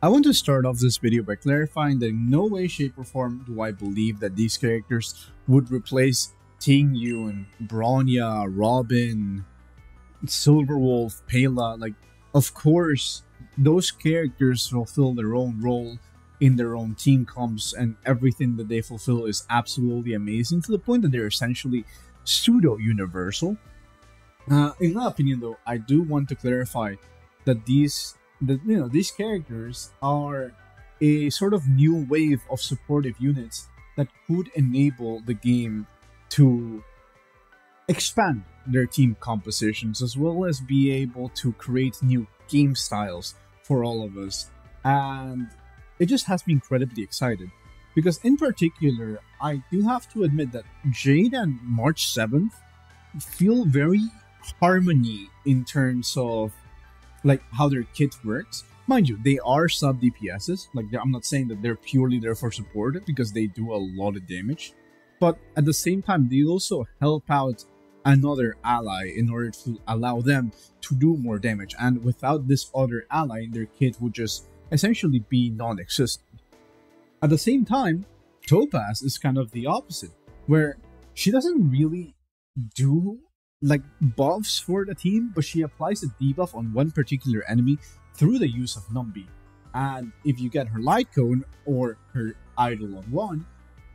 I want to start off this video by clarifying that in no way, shape or form do I believe that these characters would replace Tingyun, Bronya, Robin, Silverwolf, Pela. Like, of course, those characters fulfill their own role in their own team comps, and everything that they fulfill is absolutely amazing, to the point that they're essentially pseudo-universal. In my opinion, though, I do want to clarify that these characters are a sort of new wave of supportive units that could enable the game to expand their team compositions, as well as be able to create new game styles for all of us. And it just has me incredibly excited, because in particular, I do have to admit that Jade and March 7th feel very Harmony in terms of like how their kit works. Mind you, they are sub DPSs. Like, I'm not saying that they're purely there for support, because they do a lot of damage, but at the same time, they also help out another ally in order to allow them to do more damage. And without this other ally, their kit would just essentially be non-existent. At the same time, Topaz is kind of the opposite, where she doesn't really do like buffs for the team, but she applies a debuff on one particular enemy through the use of Numby. And if you get her Light Cone or her Eidolon 1,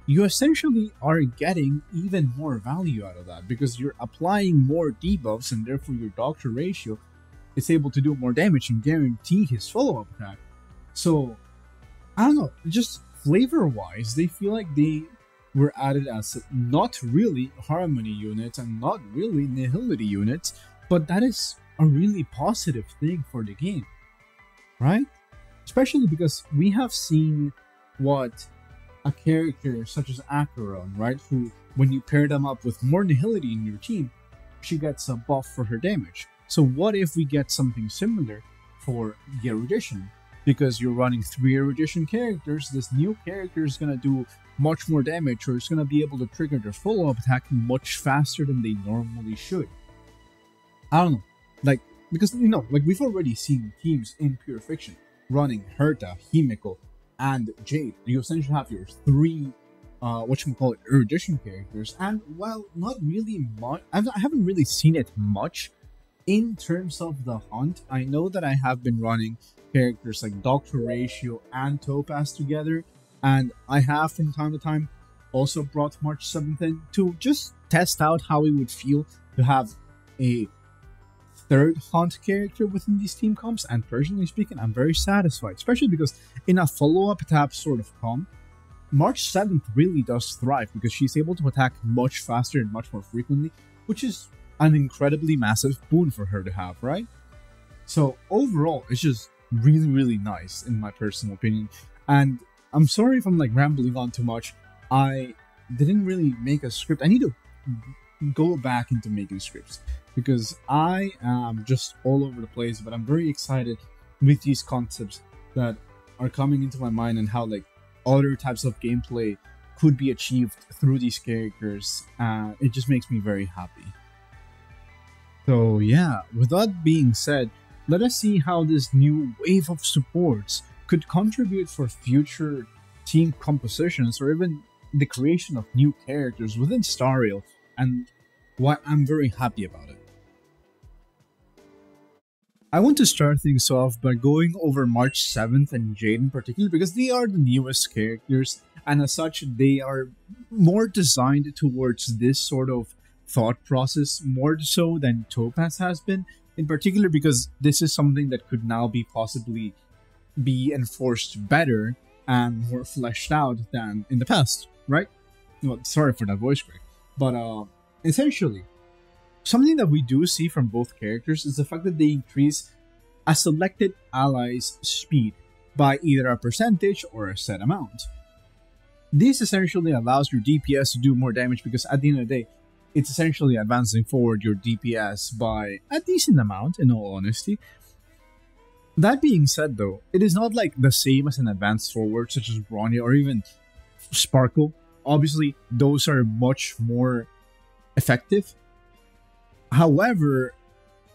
you essentially are getting even more value out of that, because you're applying more debuffs, and therefore your Dr. Ratio is able to do more damage and guarantee his follow-up attack. So, I don't know, just flavor-wise, they feel like they were added as not really Harmony units and not really Nihility units, but that is a really positive thing for the game, right? Especially because we have seen what a character such as Acheron, right, who, when you pair them up with more Nihility in your team, she gets a buff for her damage. So what if we get something similar for the Erudition? Because you're running three Erudition characters, this new character is going to do much more damage, or it's going to be able to trigger their follow-up attack much faster than they normally should. I don't know, like, because, you know, like, we've already seen teams in Pure Fiction running Herta, Himeko, and Jade. You essentially have your three, whatchamacallit, Erudition characters, and while not really much, I haven't really seen it much in terms of the Hunt. I know that I have been running characters like Dr. Ratio and Topaz together, and I have from time to time also brought March 7th in to just test out how it would feel to have a third Hunt character within these team comps, and personally speaking, I'm very satisfied, especially because in a follow-up attack sort of comp, March 7th really does thrive, because she's able to attack much faster and much more frequently, which is an incredibly massive boon for her to have, right? So overall, it's just really, really nice in my personal opinion. And I'm sorry if I'm like rambling on too much. I didn't really make a script. I need to go back into making scripts, because I am just all over the place, but I'm very excited with these concepts that are coming into my mind, and how like other types of gameplay could be achieved through these characters. It just makes me very happy. So yeah, with that being said, let us see how this new wave of supports could contribute for future team compositions, or even the creation of new characters within Starreel, and why I'm very happy about it. I want to start things off by going over March 7th and Jade in particular, because they are the newest characters, and as such, they are more designed towards this sort of thought process, more so than Topaz has been, in particular because this is something that could now be possibly be enforced better and more fleshed out than in the past, right? Well, sorry for that voice crack, but essentially, something that we do see from both characters is the fact that they increase a selected ally's speed by either a percentage or a set amount. This essentially allows your DPS to do more damage, because at the end of the day, it's essentially advancing forward your DPS by a decent amount, in all honesty. That being said, though, it is not like the same as an advanced forward such as Bronya or even Sparkle. Obviously, those are much more effective. However,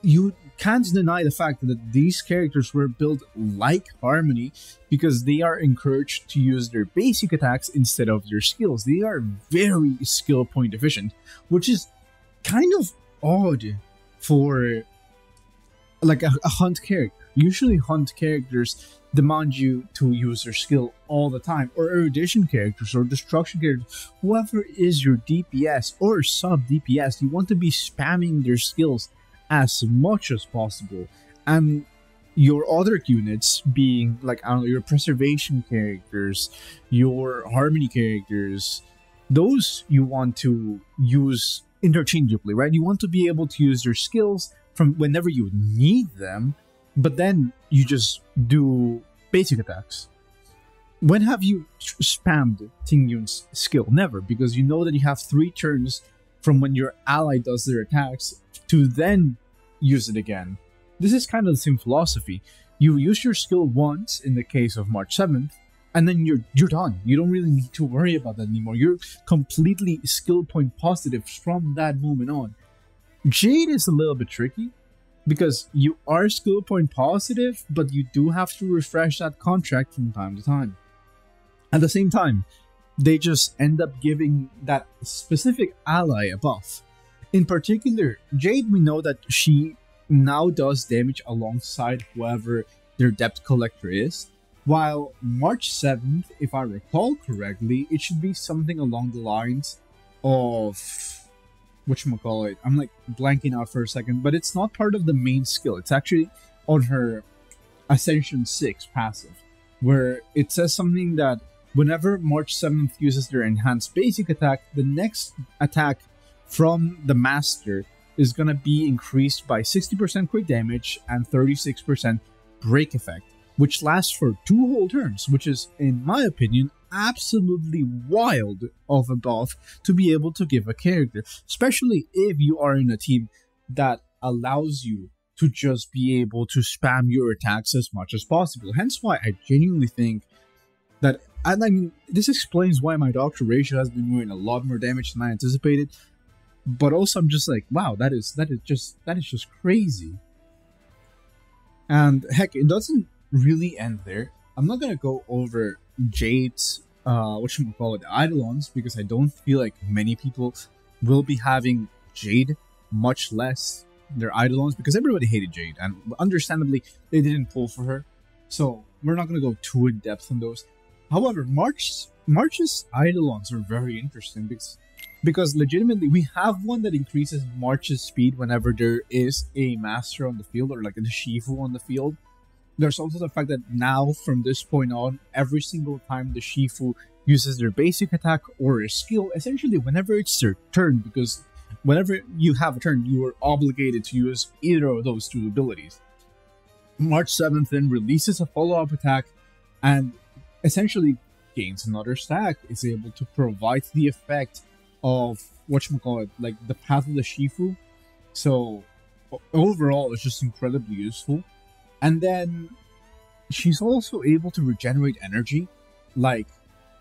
you can't deny the fact that these characters were built like Harmony because they are encouraged to use their basic attacks instead of their skills. They are very skill point efficient, which is kind of odd for like a Hunt character. Usually Hunt characters demand you to use their skill all the time, or Erudition characters, or Destruction characters, whoever is your DPS or sub-DPS, you want to be spamming their skills as much as possible. And your other units being, like, I don't know, your Preservation characters, your Harmony characters, those you want to use interchangeably, right? You want to be able to use their skills from whenever you need them, but then you just do basic attacks. When have you spammed Tingyun's skill? Never, because you know that you have 3 turns from when your ally does their attacks to then use it again. This is kind of the same philosophy. You use your skill once in the case of March 7th, and then you're done. You don't really need to worry about that anymore. You're completely skill point positive from that moment on. Jade is a little bit tricky, because you are skill point positive, but you do have to refresh that contract from time to time. At the same time, they just end up giving that specific ally a buff. In particular, Jade, we know that she now does damage alongside whoever their Depth Collector is, while March 7th, if I recall correctly, it should be something along the lines of... whatchamacallit, I'm like blanking out for a second, but it's not part of the main skill. It's actually on her Ascension 6 passive, where it says something that whenever March 7th uses their enhanced basic attack, the next attack from the master is going to be increased by 60% quick damage and 36% break effect, which lasts for 2 whole turns, which is, in my opinion, absolutely wild of a buff to be able to give a character, especially if you are in a team that allows you to just be able to spam your attacks as much as possible. Hence why I genuinely think that, and I mean, this explains why my Dr. Ratio has been doing a lot more damage than I anticipated, but also I'm just like, wow, that is just crazy. And heck, it doesn't really end there. I'm not gonna go over Jade's, Eidolons, because I don't feel like many people will be having Jade, much less their Eidolons, because everybody hated Jade, and understandably, they didn't pull for her, so we're not going to go too in-depth on those. However, March's Eidolons are very interesting, because legitimately, we have one that increases March's speed whenever there is a master on the field, or like a Shifu on the field. There's also the fact that now, from this point on, every single time the Shifu uses their basic attack or a skill, essentially whenever it's their turn, because whenever you have a turn, you are obligated to use either of those 2 abilities. March 7th then releases a follow-up attack and essentially gains another stack, is able to provide the effect of, whatchamacallit, like the path of the Shifu. So overall, it's just incredibly useful. And then she's also able to regenerate energy, like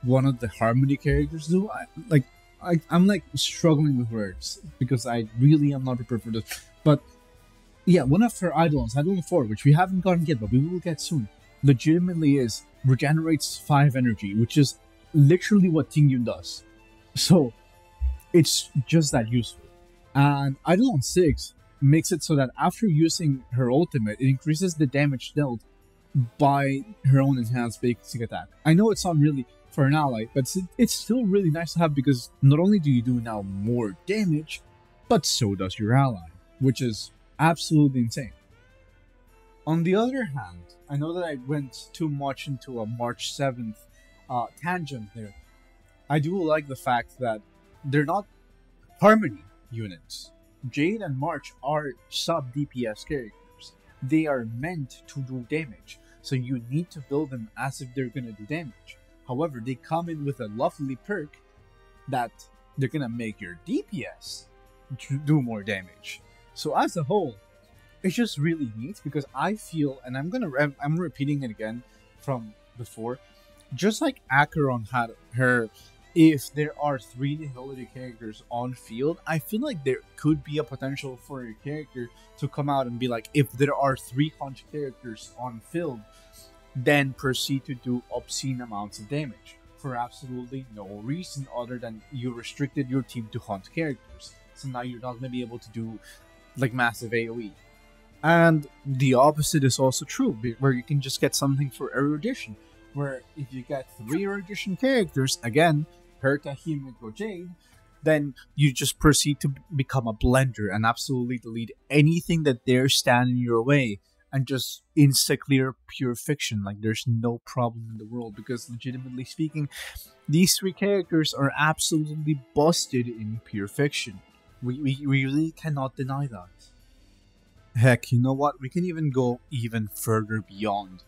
one of the Harmony characters do. I'm like struggling with words because I really am not prepared for this. But yeah, one of her Eidolons, Eidolon 4, which we haven't gotten yet, but we will get soon, legitimately is regenerates 5 energy, which is literally what Tingyun does. So it's just that useful. And Eidolon 6 makes it so that after using her ultimate, it increases the damage dealt by her own enhanced basic attack. I know it's not really for an ally, but it's still really nice to have, because not only do you do now more damage, but so does your ally, which is absolutely insane. On the other hand, I know that I went too much into a March 7th tangent there. I do like the fact that they're not Harmony units. Jade and March are sub-DPS characters. They are meant to do damage, so you need to build them as if they're gonna do damage. However, they come in with a lovely perk that they're gonna make your DPS do more damage. So as a whole, it's just really neat, because I feel, and I'm repeating it again from before, just like Acheron had her if there are 3 Nihility characters on field, I feel like there could be a potential for a character to come out and be like, if there are 3 Hunt characters on field, then proceed to do obscene amounts of damage for absolutely no reason other than you restricted your team to Hunt characters. So now you're not going to be able to do like massive AoE. And the opposite is also true, where you can just get something for Erudition, where if you get 3 Erudition characters, again, Herta, Himeko, Jade, then you just proceed to become a blender and absolutely delete anything that they're standing your way and just insta-clear pure fiction. Like, there's no problem in the world, because legitimately speaking, these 3 characters are absolutely busted in pure fiction. We really cannot deny that. Heck, you know what? We can even go even further beyond.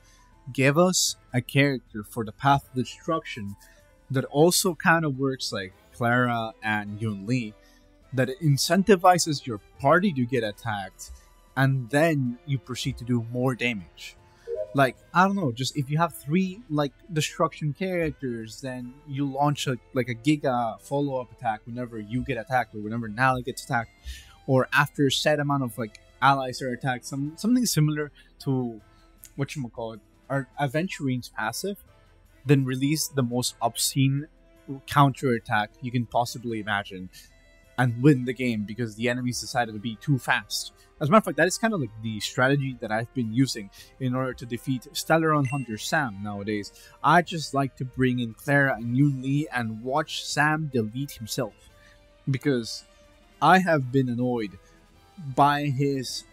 Give us a character for the Path of Destruction that also kind of works like Clara and Yunli, that incentivizes your party to get attacked, and then you proceed to do more damage. Like, I don't know, just if you have 3, like, destruction characters, then you launch a giga follow-up attack whenever you get attacked, or whenever Nala gets attacked, or after a set amount of, like, allies are attacked, something similar to whatchamacallit, our Aventurine's passive, then release the most obscene counter-attack you can possibly imagine and win the game because the enemies decided to be too fast. As a matter of fact, that is kind of like the strategy that I've been using in order to defeat Stellaron Hunter Sam nowadays. I just like to bring in Clara and Yunli and watch Sam delete himself, because I have been annoyed by his,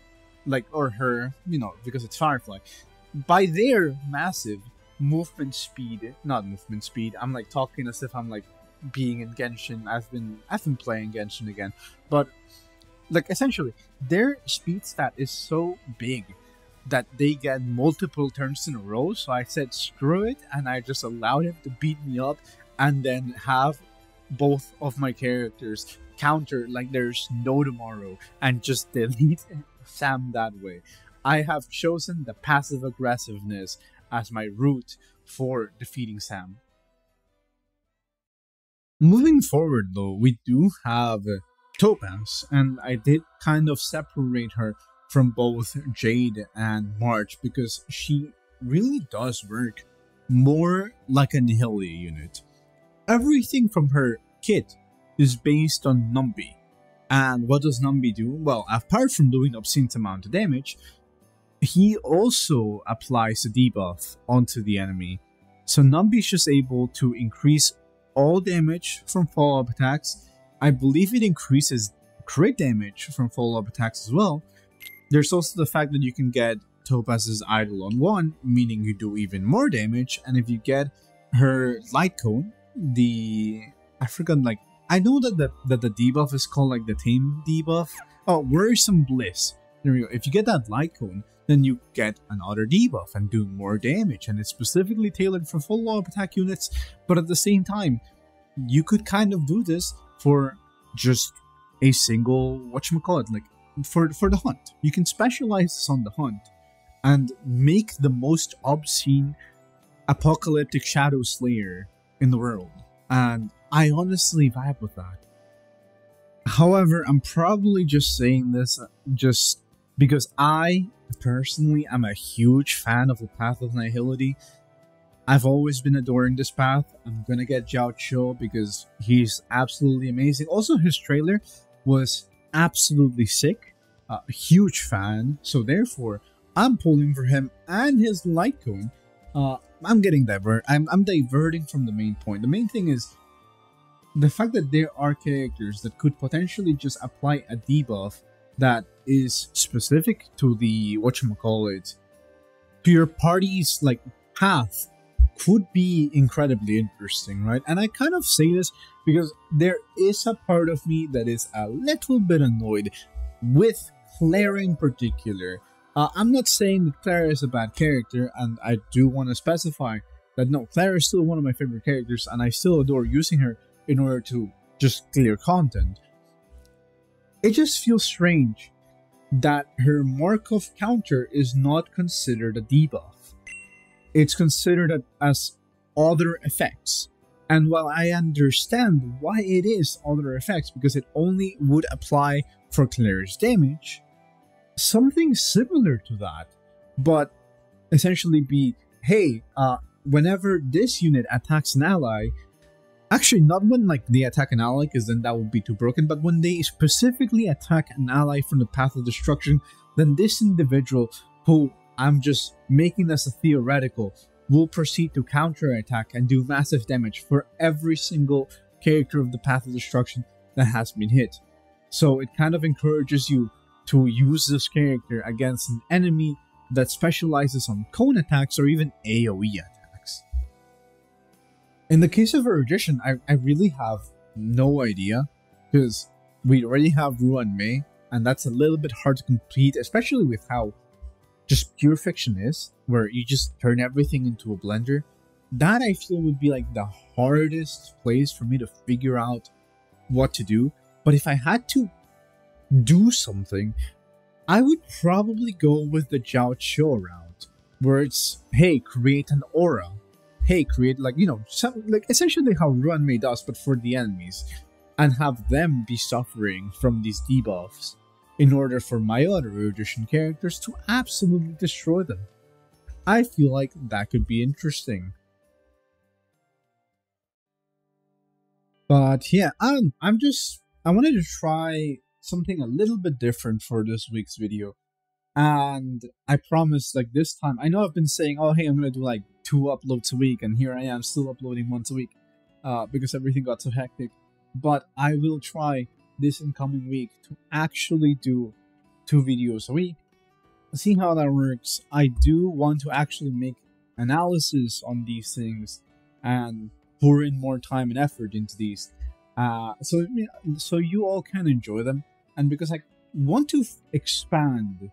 like, or her, you know, because it's Firefly, by their massive movement speed. Not movement speed, I'm like talking as if I'm like being in Genshin. I've been playing Genshin again, but like essentially their speed stat is so big that they get multiple turns in a row. So I said screw it, and I just allowed him to beat me up and then have both of my characters counter like there's no tomorrow and just delete Sam that way. I have chosen the passive aggressiveness as my route for defeating Sam. Moving forward though, we do have Topaz, and I did kind of separate her from both Jade and March because she really does work more like a Nihility unit. Everything from her kit is based on Numby. And what does Numby do? Well, apart from doing obscene amount of damage, he also applies a debuff onto the enemy. So Numby is just able to increase all damage from follow-up attacks. I believe it increases crit damage from follow-up attacks as well. There's also the fact that you can get Topaz's Eidolon 1, meaning you do even more damage. And if you get her Light Cone, the... I forgot, like... I know that the debuff is called like the tame debuff. Oh, Worrisome Bliss. There we go. If you get that Light Cone, then you get another debuff and do more damage. And it's specifically tailored for follow-up attack units. But at the same time, you could kind of do this for just a single, whatchamacallit, like for the Hunt. You can specialize this on the Hunt and make the most obscene apocalyptic Shadow Slayer in the world. And I honestly vibe with that. However, I'm probably just saying this just because I personally am a huge fan of the Path of Nihility. I've always been adoring this path. I'm gonna get Jiao Qiu because he's absolutely amazing. Also, his trailer was absolutely sick. A huge fan. So therefore, I'm pulling for him and his Light Cone. I'm diverting from the main point. The main thing is the fact that there are characters that could potentially just apply a debuff that is specific to the, whatchamacallit, to your party's, like, path could be incredibly interesting, right? And I kind of say this because there is a part of me that is a little bit annoyed with Clara in particular. I'm not saying that Clara is a bad character, and I do want to specify that no, Clara is still one of my favorite characters, and I still adore using her in order to just clear content. It just feels strange that her Markov counter is not considered a debuff. It's considered as other effects. And while I understand why it is other effects, because it only would apply for Claire's damage, something similar to that, but essentially be, hey, whenever this unit attacks an ally, actually not when like they attack an ally, because then that would be too broken, but when they specifically attack an ally from the path of destruction, then this individual, who I'm just making as a theoretical, will proceed to counterattack and do massive damage for every single character of the path of destruction that has been hit. So it kind of encourages you to use this character against an enemy that specializes on cone attacks or even AoE attacks. In the case of Erudition, I really have no idea, because we already have Ruan Mei, and that's a little bit hard to complete, especially with how just pure fiction is, where you just turn everything into a blender. That I feel would be like the hardest place for me to figure out what to do. But if I had to do something, I would probably go with the Jiao Qiu route, where it's, hey, create an aura. Hey, create like, you know, some, like essentially how Ruan Mei does, but for the enemies, and have them be suffering from these debuffs, in order for my other Erudition characters to absolutely destroy them. I feel like that could be interesting. But yeah, I wanted to try something a little bit different for this week's video. And I promise, like this time, I know I've been saying, oh hey, I'm gonna do like 2 uploads a week, and here I am still uploading once a week, because everything got so hectic. But I will try this incoming week to actually do 2 videos a week. See how that works. I do want to actually make analysis on these things and pour in more time and effort into these, so you all can enjoy them. And because I want to expand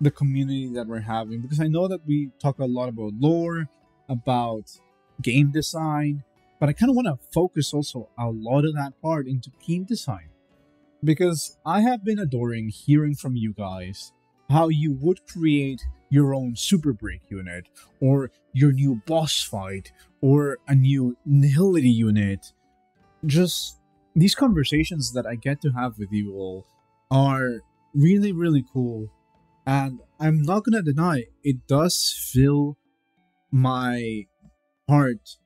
the community that we're having, because I know that we talk a lot about lore, about game design, but I kind of want to focus also a lot of that part into game design, because I have been adoring hearing from you guys how you would create your own super break unit, or your new boss fight, or a new Nihility unit. Just these conversations that I get to have with you all are really, really cool. And I'm not going to deny, it does fill my heart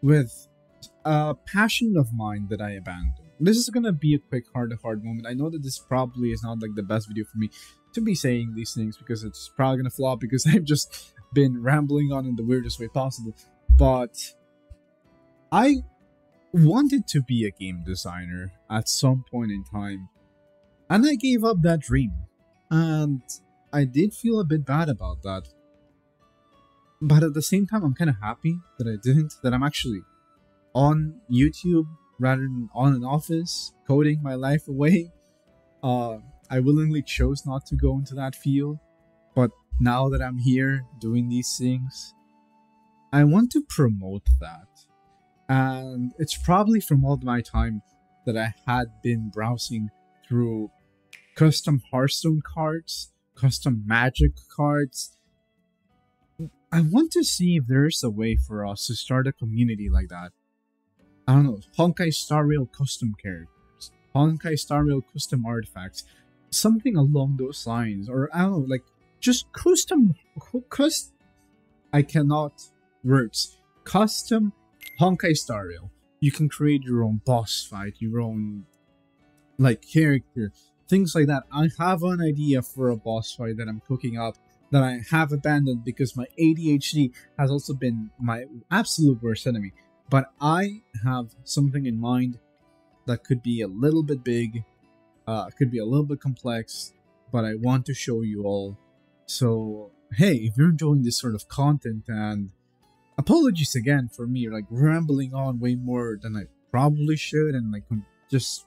with a passion of mine that I abandoned. This is going to be a quick heart-to-heart moment. I know that this probably is not like the best video for me to be saying these things, because it's probably going to flop, because I've just been rambling on in the weirdest way possible. But I wanted to be a game designer at some point in time, and I gave up that dream. And I did feel a bit bad about that. But at the same time, I'm kind of happy that I didn't, that I'm actually on YouTube rather than on an office coding my life away. I willingly chose not to go into that field, but now that I'm here doing these things, I want to promote that. And it's probably from all my time that I had been browsing through custom Hearthstone cards, custom Magic cards. I want to see if there's a way for us to start a community like that. I don't know, Honkai Star Rail custom characters, Honkai Star Rail custom artifacts, something along those lines, or I don't know, like just custom Honkai Star Rail. You can create your own boss fight, your own like character, things like that. I have an idea for a boss fight that I'm cooking up, that I have abandoned because my ADHD has also been my absolute worst enemy. But I have something in mind that could be a little bit big, could be a little bit complex, but I want to show you all. So, hey, if you're enjoying this sort of content, and apologies again for me, like rambling on way more than I probably should, and like just,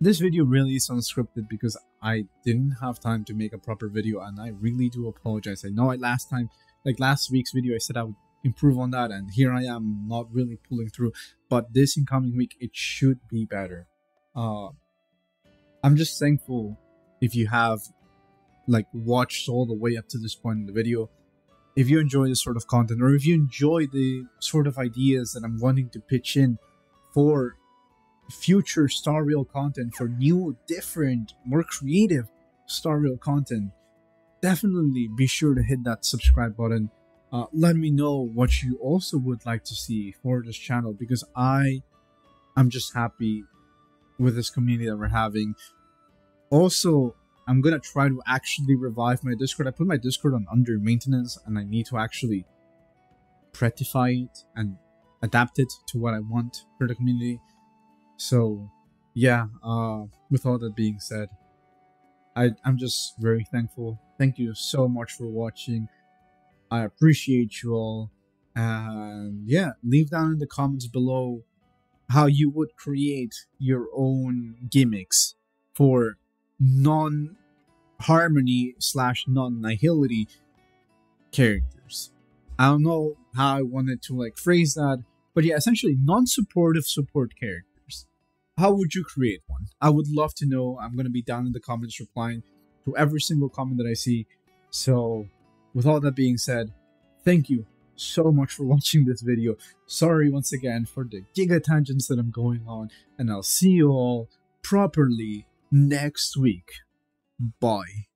this video really is unscripted because I didn't have time to make a proper video, and I really do apologize. I know last week's video, I said I would improve on that, and here I am not really pulling through, but this incoming week, it should be better. I'm just thankful if you have like watched all the way up to this point in the video. If you enjoy this sort of content, or if you enjoy the sort of ideas that I'm wanting to pitch in for future Star Rail content, for new, different, more creative Star Rail content, definitely be sure to hit that subscribe button. Let me know what you also would like to see for this channel, because I'm just happy with this community that we're having. Also, I'm going to try to actually revive my Discord. I put my Discord on under maintenance, and I need to actually prettify it and adapt it to what I want for the community. So, yeah, with all that being said, I'm just very thankful. Thank you so much for watching. I appreciate you all. And yeah, leave down in the comments below how you would create your own gimmicks for non-Harmony / non-Nihility characters. I don't know how I wanted to like phrase that, but yeah, essentially non-supportive support characters. How would you create one? I would love to know. I'm gonna be down in the comments replying to every single comment that I see. So with all that being said, thank you so much for watching this video. Sorry once again for the giga tangents that I'm going on, and I'll see you all properly next week. Bye.